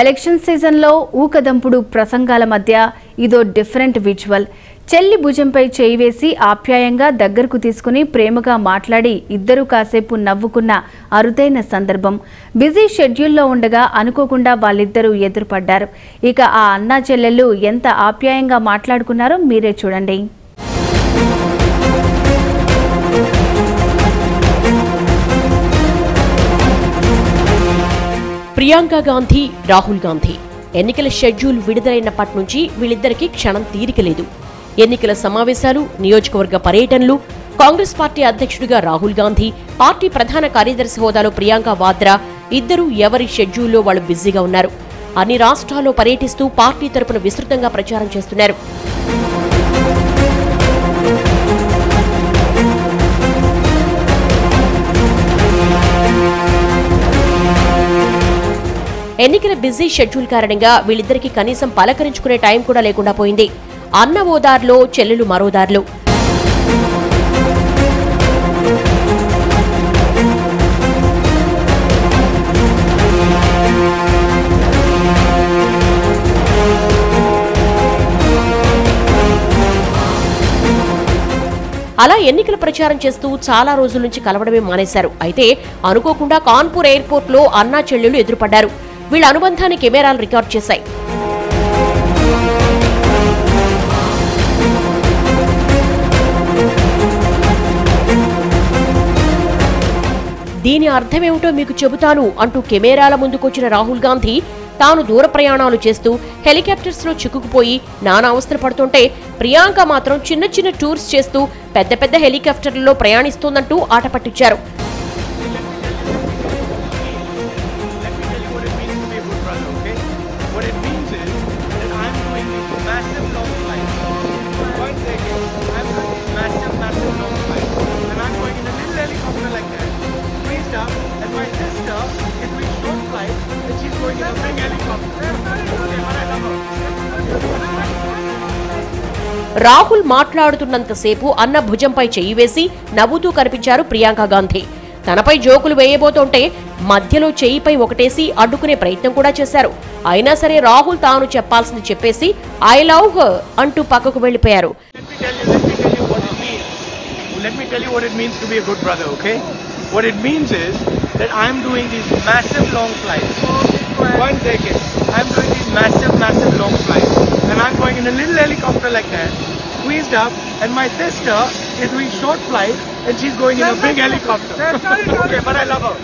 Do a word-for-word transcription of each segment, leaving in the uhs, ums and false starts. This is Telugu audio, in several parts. ఎలక్షన్ సీజన్ లో ఊకదంపుడు ప్రసంగాల మధ్య ఇదో డిఫరెంట్ విజువల్. చెల్లి భుజంపై చేయివేసి ఆప్యాయంగా దగ్గరకు తీసుకుని ప్రేమగా మాట్లాడి ఇద్దరు కాసేపు నవ్వుకున్న అరుదైన సందర్భం. బిజీ షెడ్యూల్లో ఉండగా అనుకోకుండా వాళ్ళిద్దరూ ఎదురుపడ్డారు. ఇక ఆ అన్నా చెల్లెళ్ళు ఎంత ఆప్యాయంగా మాట్లాడుకున్నారో మీరే చూడండి. ప్రియాంక గాంధీ, రాహుల్ గాంధీ ఎన్నికల షెడ్యూల్ విడుదలైనప్పటి నుంచి వీళ్ళిద్దరికీ క్షణం తీరిక లేదు. ఎన్నికల సమావేశాలు, నియోజకవర్గ పర్యటనలు, కాంగ్రెస్ పార్టీ అధ్యక్షుడిగా రాహుల్ గాంధీ, పార్టీ ప్రధాన కార్యదర్శి హోదాలో ప్రియాంక వాద్రా, ఇద్దరూ ఎవరి షెడ్యూల్లో వాళ్ళు బిజీగా ఉన్నారు. అన్ని రాష్ట్రాల్లో పర్యటిస్తూ పార్టీ తరపున విస్తృతంగా ప్రచారం చేస్తున్నారు. ఎన్నికల బిజీ షెడ్యూల్ కారణంగా వీళ్ళిద్దరికీ కనీసం పలకరించుకునే టైం కూడా లేకుండా పోయింది. అన్న ఓదార్లో, చెల్లెలు మరోదార్లో. అలా ఎన్నికల ప్రచారం చేస్తూ చాలా రోజుల నుంచి కలవడమే మానేశారు. అయితే అనుకోకుండా కాన్పూర్ ఎయిర్పోర్ట్ లో అన్నా చెల్లెలు ఎదురుపడ్డారు. వీళ్ళ అనుబంధాన్ని కెమెరాలు రికార్డ్ చేశాయి. దీని అర్థమేమిటో మీకు చెబుతాను అంటూ కెమెరాల ముందుకొచ్చిన రాహుల్ గాంధీ తాను దూర ప్రయాణాలు చేస్తూ హెలికాప్టర్స్ లో చిక్కుకుపోయి నానా అవస్థలు పడుతుంటే, ప్రియాంక మాత్రం చిన్న చిన్న టూర్స్ చేస్తూ పెద్ద పెద్ద హెలికాప్టర్లలో ప్రయాణిస్తోందంటూ ఆట పట్టించారు. రాహుల్ మాట్లాడుతున్నంతసేపు అన్న భుజంపై చెయ్యి వేసి నవ్వుతూ కనిపించారు ప్రియాంక గాంధీ. తనపై జోకులు వేయబోతుంటే మధ్యలో చెయ్యిపై ఒకటేసి అడ్డుకునే ప్రయత్నం కూడా చేశారు. అయినా సరే రాహుల్ తాను చెప్పాల్సింది చెప్పేసి ఐ లవ్ హర్ అంటూ పక్కకు వెళ్లిపోయారు. In a little helicopter like that, squeezed up, and my sister is doing short flight, and she's going in a big helicopter. Okay, but I love her.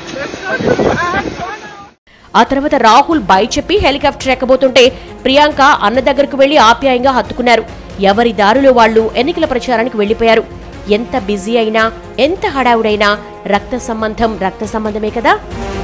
ఆ తర్వాత రాహుల్ బై చెప్పి హెలికాప్టర్ ఎక్కబోతుంటే ప్రియాంక అన్న దగ్గరకు వెళ్లి ఆప్యాయంగా హత్తుకున్నారు. ఎవరి దారిలో వాళ్ళు ఎన్నికల ప్రచారానికి వెళ్లిపోయారు. ఎంత బిజీ అయినా, ఎంత హడావుడైనా రక్త సంబంధం రక్త సంబంధమే కదా.